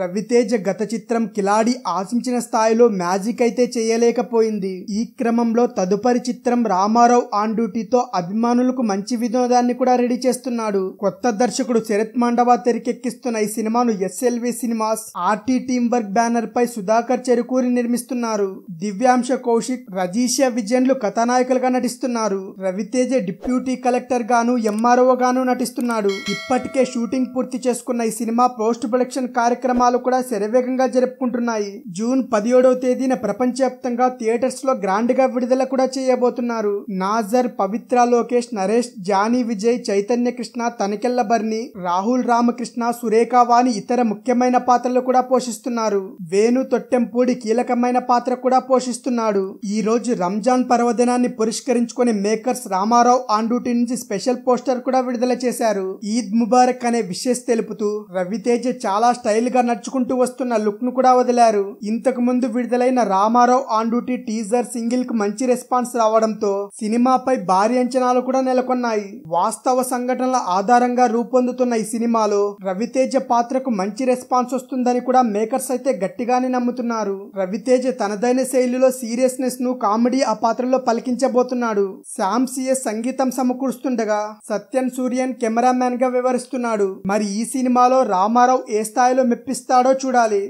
రవితేజ గత చిత్రం కిలాడి ఆశించిన స్థాయిలో మ్యాజిక్ అయితే చేయలేకపోయింది. ఈ క్రమంలో తదుపరి చిత్రం రామారావు ఆన్ డ్యూటీతో అభిమానులకు మంచి వినోదాన్ని కూడా రెడీ చేస్తున్నాడు. కొత్త దర్శకుడు శరత్ మాండవ తెరకెక్కిస్తున్న ఈ సినిమాను SLV cinemas RT team work banner పై సుధాకర్ చెరుకూరి నిర్మిస్తున్నారు. దివ్యాంశ కౌశిక్, రజీష విజయన్లు కథానాయకులుగా నటిస్తున్నారు. రవితేజ డిప్యూటీ కలెక్టర్ గాను, ఎంఆర్ఓ గాను నటిస్తున్నాడు. ఇప్పటికే షూటింగ్ పూర్తి చేసుకున్న ఈ సినిమా పోస్ట్ ప్రొడక్షన్ కార్యక్రమం కూడా శరవేగంగా జరుపుకుంటున్నాయి. జూన్ 17వ తేదీన ప్రపంచవ్యాప్తంగా థియేటర్స్ లో గ్రాండ్ గా విడుదల కూడా చేయబోతున్నారు. నాజర్, పవిత్ర, లోకేష్, నరేష్, జానీ విజయ్, చైతన్య కృష్ణ, తనికెళ్ల బర్ని, రాహుల్ రామకృష్ణ, సురేఖ వాణి ఇతర ముఖ్యమైన పాత్రలు కూడా పోషిస్తున్నారు. వేణు తొట్టెంపూడి కీలకమైన పాత్ర కూడా పోషిస్తున్నాడు. ఈ రోజు రంజాన్ పర్వదినాన్ని పురస్కరించుకుని మేకర్స్ రామారావు ఆన్ డ్యూటీ నుంచి స్పెషల్ పోస్టర్ కూడా విడుదల చేశారు. ఈద్ ముబారక్ అనే విషెస్ తెలుపుతూ రవితేజ చాలా స్టైల్ గా నడుచుకుంటూ వస్తున్న లుక్ ను కూడా వదిలారు. ఇంతకు ముందు విడుదలైన Ramarao on duty teaser single కు మంచి రెస్పాన్స్ రావడంతో సినిమాపై భారీ అంచనాలు కూడా నెలకొన్నాయి. వాస్తవ సంఘటనల ఆధారంగా రూపొందుతున్న ఈ సినిమాలో రవితేజ పాత్రకు మంచి రెస్పాన్స్ వస్తుందని కూడా మేకర్స్ అయితే గట్టిగానే నమ్ముతున్నారు. రవితేజ తనదైన శైలిలో సీరియస్నెస్ ను కామెడీ ఆ పాత్రలో పలికించబోతున్నాడు. శ్యామ్ సిఎస్ సంగీతం సమకూరుస్తుండగా సత్యన్ సూర్యన్ కెమెరామ్యాన్ గా వ్యవహరిస్తున్నాడు. మరి ఈ సినిమాలో రామారావు ఏ స్థాయిలో మెప్పిస్తాడో చూడాలి.